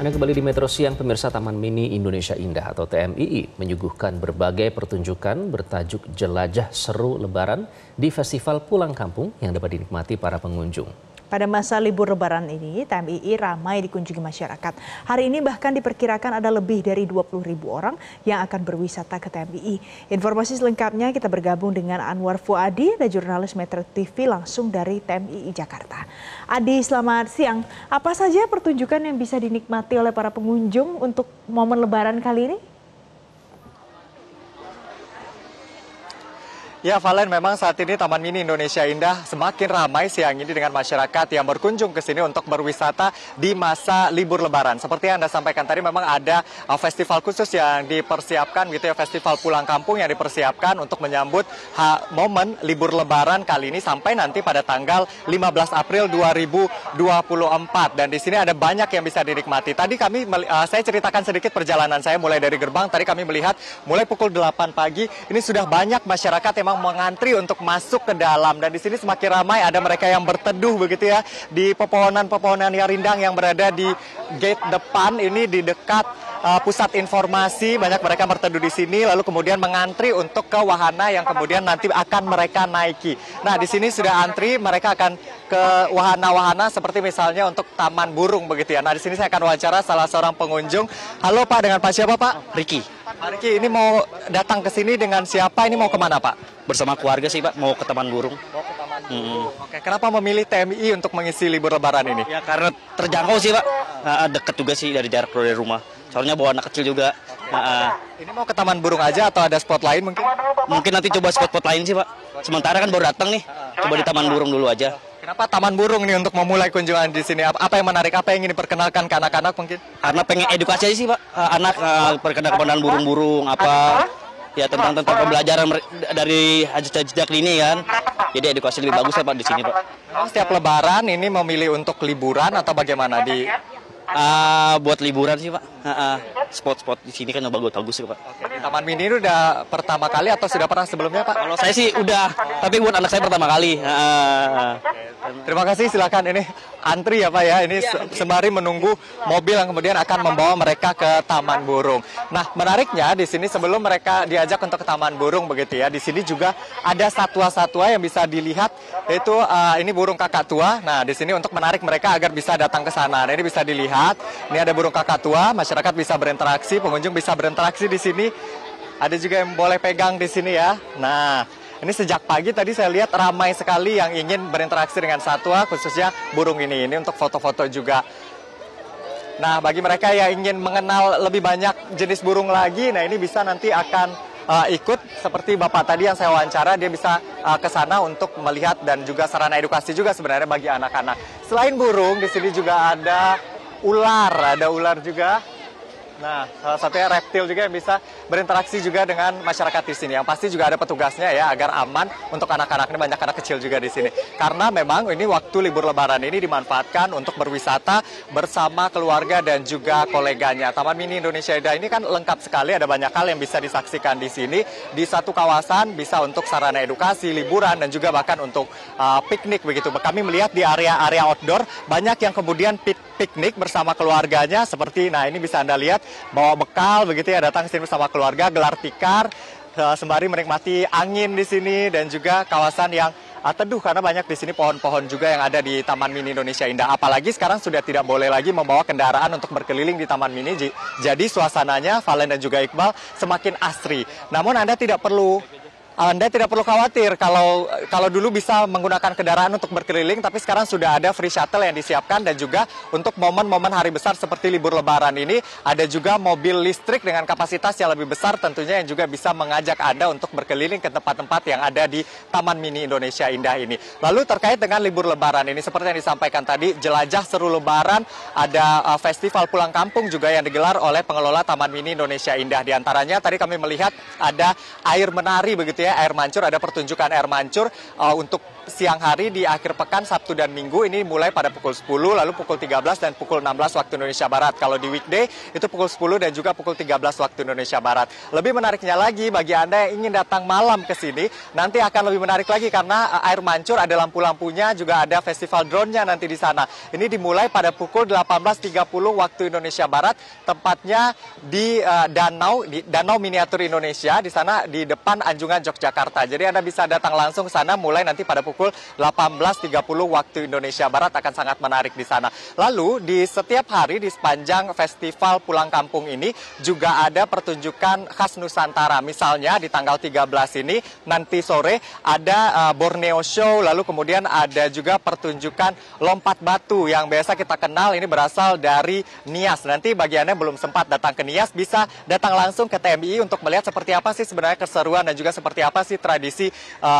Anda kembali di Metro Siang, pemirsa. Taman Mini Indonesia Indah atau TMII menyuguhkan berbagai pertunjukan bertajuk Jelajah Seru Lebaran di Festival Pulang Kampung yang dapat dinikmati para pengunjung. Pada masa libur Lebaran ini, TMII ramai dikunjungi masyarakat. Hari ini bahkan diperkirakan ada lebih dari 20.000 orang yang akan berwisata ke TMII. Informasi selengkapnya kita bergabung dengan Anwar Fuadi, dan jurnalis Metro TV langsung dari TMII Jakarta. Adi, selamat siang. Apa saja pertunjukan yang bisa dinikmati oleh para pengunjung untuk momen Lebaran kali ini? Ya, Valen, memang saat ini Taman Mini Indonesia Indah semakin ramai siang ini dengan masyarakat yang berkunjung ke sini untuk berwisata di masa libur Lebaran. Seperti yang Anda sampaikan tadi, memang ada festival khusus yang dipersiapkan, gitu ya, festival pulang kampung yang dipersiapkan untuk menyambut momen libur Lebaran kali ini sampai nanti pada tanggal 15 April 2024. Dan di sini ada banyak yang bisa dinikmati. Tadi kami saya ceritakan sedikit perjalanan saya mulai dari gerbang. Tadi kami melihat mulai pukul 8 pagi ini sudah banyak masyarakat yang mengantri untuk masuk ke dalam, dan di sini semakin ramai. Ada mereka yang berteduh begitu ya di pepohonan-pepohonan yang rindang yang berada di gate depan ini di dekat pusat informasi. Banyak mereka berteduh di sini lalu kemudian mengantri untuk ke wahana yang kemudian nanti akan mereka naiki. Nah, di sini sudah antri, mereka akan ke wahana-wahana seperti misalnya untuk taman burung begitu ya. Nah, di sini saya akan wawancara salah seorang pengunjung. Halo Pak, dengan Pak siapa Pak? Riki. Pak Riki, ini mau datang ke sini dengan siapa? Ini mau kemana Pak? Bersama keluarga sih Pak, mau ke Taman Burung. Mau ke Taman Burung. Oke, kenapa memilih TMII untuk mengisi libur Lebaran ini? Ya karena terjangkau sih Pak, dekat juga sih dari jarak dari rumah. Soalnya bawa anak kecil juga. Oke. Ini mau ke Taman Burung aja atau ada spot lain mungkin? Mungkin nanti coba spot-spot lain sih Pak. Sementara kan baru datang nih, coba di Taman Burung dulu aja. Kenapa Taman Burung nih untuk memulai kunjungan di sini? Apa yang menarik? Apa yang ingin diperkenalkan ke anak-anak mungkin? Karena pengen edukasi aja sih Pak, anak perkenalkan burung-burung apa. Ya tentang pembelajaran dari jejak ini kan, jadi edukasi lebih bagus ya Pak di sini Pak. Setiap Lebaran ini memilih untuk liburan atau bagaimana di? Buat liburan sih Pak. Spot-spot di sini kan yang bagus-bagus sih Pak. Oke. Taman Mini ini udah pertama kali atau sudah pernah sebelumnya Pak? Kalau saya sih udah, tapi buat anak saya pertama kali. Terima kasih, silakan ini antri ya Pak ya. Ini sembari menunggu mobil yang kemudian akan membawa mereka ke Taman Burung. Nah, menariknya di sini sebelum mereka diajak untuk ke Taman Burung begitu ya, di sini juga ada satwa-satwa yang bisa dilihat, yaitu ini burung kakak tua. Nah, di sini untuk menarik mereka agar bisa datang ke sana. Nah, ini bisa dilihat. Ini ada burung kakak tua, masyarakat bisa berinteraksi, pengunjung bisa berinteraksi di sini. Ada juga yang boleh pegang di sini ya. Nah, ini sejak pagi tadi saya lihat ramai sekali yang ingin berinteraksi dengan satwa, khususnya burung ini. Ini untuk foto-foto juga. Nah, bagi mereka yang ingin mengenal lebih banyak jenis burung lagi, nah ini bisa nanti akan ikut seperti Bapak tadi yang saya wawancara, dia bisa ke sana untuk melihat, dan juga sarana edukasi juga sebenarnya bagi anak-anak. Selain burung, di sini juga ada ular juga. Nah, salah satunya reptil juga yang bisa berinteraksi juga dengan masyarakat di sini. Yang pasti juga ada petugasnya ya agar aman untuk anak-anak. Ini banyak anak kecil juga di sini. Karena memang ini waktu libur Lebaran ini dimanfaatkan untuk berwisata bersama keluarga dan juga koleganya. Taman Mini Indonesia Indah ini kan lengkap sekali, ada banyak hal yang bisa disaksikan di sini. Di satu kawasan bisa untuk sarana edukasi, liburan, dan juga bahkan untuk piknik begitu. Kami melihat di area-area outdoor banyak yang kemudian piknik bersama keluarganya seperti, nah ini bisa Anda lihat, bawa bekal begitu ya, datang sini bersama keluarga, gelar tikar, sembari menikmati angin di sini dan juga kawasan yang teduh karena banyak di sini pohon-pohon juga yang ada di Taman Mini Indonesia Indah. Apalagi sekarang sudah tidak boleh lagi membawa kendaraan untuk berkeliling di Taman Mini. Jadi suasananya, Valen dan juga Iqbal, semakin asri. Namun Anda tidak perlu khawatir kalau dulu bisa menggunakan kendaraan untuk berkeliling, tapi sekarang sudah ada free shuttle yang disiapkan, dan juga untuk momen-momen hari besar seperti libur Lebaran ini ada juga mobil listrik dengan kapasitas yang lebih besar tentunya, yang juga bisa mengajak Anda untuk berkeliling ke tempat-tempat yang ada di Taman Mini Indonesia Indah ini. Lalu terkait dengan libur Lebaran ini seperti yang disampaikan tadi, Jelajah Seru Lebaran, ada festival pulang kampung juga yang digelar oleh pengelola Taman Mini Indonesia Indah. Di antaranya tadi kami melihat ada air menari begitu ya. Air mancur, ada pertunjukan air mancur untuk siang hari di akhir pekan Sabtu dan Minggu ini mulai pada pukul 10, lalu pukul 13 dan pukul 16 waktu Indonesia Barat. Kalau di weekday itu pukul 10 dan juga pukul 13 waktu Indonesia Barat. Lebih menariknya lagi bagi Anda yang ingin datang malam ke sini, nanti akan lebih menarik lagi karena air mancur, ada lampu-lampunya, juga ada festival drone-nya nanti di sana. Ini dimulai pada pukul 18.30 waktu Indonesia Barat, tempatnya di Danau Miniatur Indonesia, di sana di depan Anjungan Yogyakarta. Jadi Anda bisa datang langsung ke sana mulai nanti pada pukul 18.30 waktu Indonesia Barat, akan sangat menarik di sana. Lalu di setiap hari di sepanjang Festival Pulang Kampung ini juga ada pertunjukan khas Nusantara. Misalnya di tanggal 13 ini nanti sore ada Borneo Show, lalu kemudian ada juga pertunjukan lompat batu yang biasa kita kenal, ini berasal dari Nias. Nanti bagi Anda yang belum sempat datang ke Nias bisa datang langsung ke TMII untuk melihat seperti apa sih sebenarnya keseruan dan juga seperti apa sih tradisi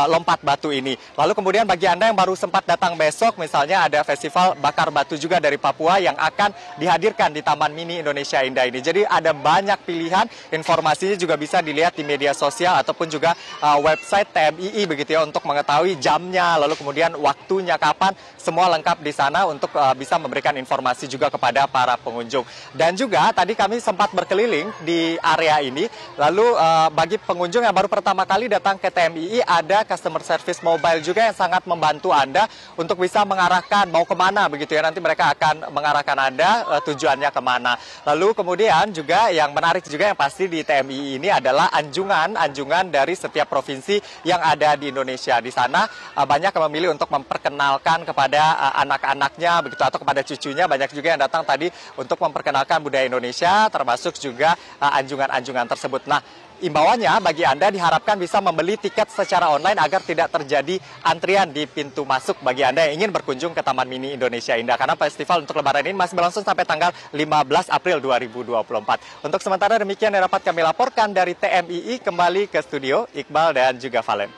lompat batu ini. Lalu kemudian bagi Anda yang baru sempat datang besok, misalnya ada festival bakar batu juga dari Papua yang akan dihadirkan di Taman Mini Indonesia Indah ini. Jadi ada banyak pilihan, informasinya juga bisa dilihat di media sosial ataupun juga website TMII begitu ya, untuk mengetahui jamnya, lalu kemudian waktunya kapan, semua lengkap di sana untuk bisa memberikan informasi juga kepada para pengunjung. Dan juga tadi kami sempat berkeliling di area ini, lalu bagi pengunjung yang baru pertama kali datang ke TMII ada customer service mobile juga yang sangat membantu Anda untuk bisa mengarahkan mau kemana begitu ya, nanti mereka akan mengarahkan Anda tujuannya kemana. Lalu kemudian juga yang menarik juga yang pasti di TMII ini adalah anjungan dari setiap provinsi yang ada di Indonesia. Di sana banyak yang memilih untuk memperkenalkan kepada anak-anaknya begitu atau kepada cucunya, banyak juga yang datang tadi untuk memperkenalkan budaya Indonesia termasuk juga anjungan-anjungan tersebut. Nah, imbauannya bagi Anda diharapkan bisa membeli tiket secara online agar tidak terjadi antrian di pintu masuk bagi Anda yang ingin berkunjung ke Taman Mini Indonesia Indah. Karena festival untuk Lebaran ini masih berlangsung sampai tanggal 15 April 2024. Untuk sementara demikian yang dapat kami laporkan dari TMII. Kembali ke studio, Iqbal dan juga Valen.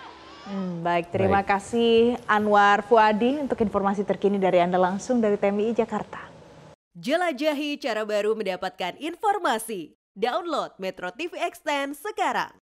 Baik, terima kasih Anwar Fuadi untuk informasi terkini dari Anda langsung dari TMII Jakarta. Jelajahi cara baru mendapatkan informasi. Download Metro TV Extend sekarang.